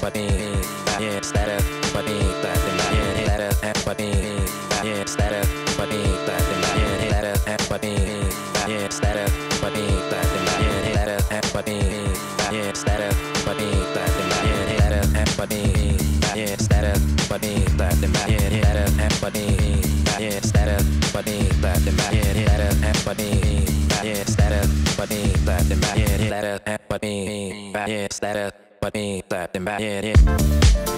But me, clap them back.